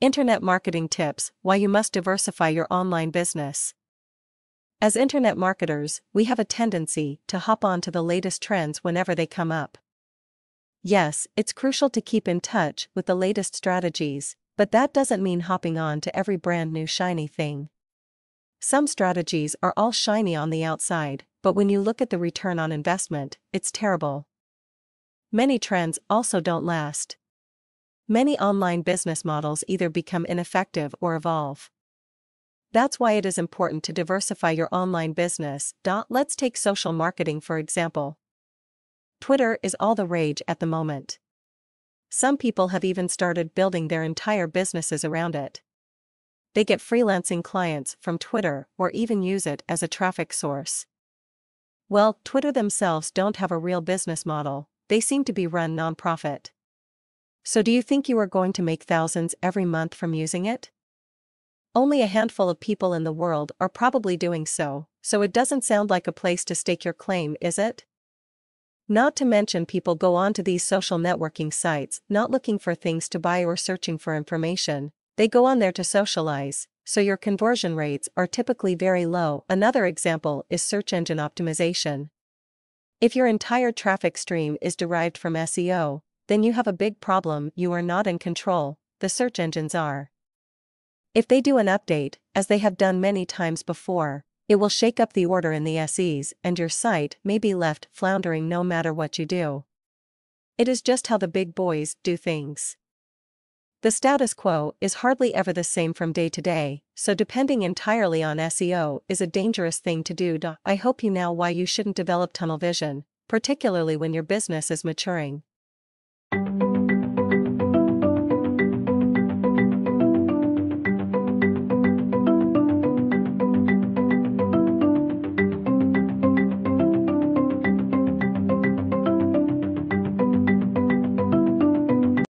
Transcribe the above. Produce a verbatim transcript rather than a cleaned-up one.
Internet marketing tips: why you must diversify your online business. As internet marketers, we have a tendency to hop on to the latest trends whenever they come up. Yes, it's crucial to keep in touch with the latest strategies, but that doesn't mean hopping on to every brand new shiny thing. Some strategies are all shiny on the outside, but when you look at the return on investment, it's terrible. Many trends also don't last. Many online business models either become ineffective or evolve. That's why it is important to diversify your online business. Let's take social marketing for example. Twitter is all the rage at the moment. Some people have even started building their entire businesses around it. They get freelancing clients from Twitter or even use it as a traffic source. Well, Twitter themselves don't have a real business model, they seem to be run non-profit. So do you think you are going to make thousands every month from using it? Only a handful of people in the world are probably doing so, so it doesn't sound like a place to stake your claim, is it? Not to mention people go onto these social networking sites not looking for things to buy or searching for information, they go on there to socialize, so your conversion rates are typically very low. Another example is search engine optimization. If your entire traffic stream is derived from S E O, then you have a big problem. You are not in control, the search engines are. If they do an update, as they have done many times before, it will shake up the order in the S Es and your site may be left floundering no matter what you do. It is just how the big boys do things. The status quo is hardly ever the same from day to day, so depending entirely on S E O is a dangerous thing to do. I hope you know why you shouldn't develop tunnel vision, particularly when your business is maturing.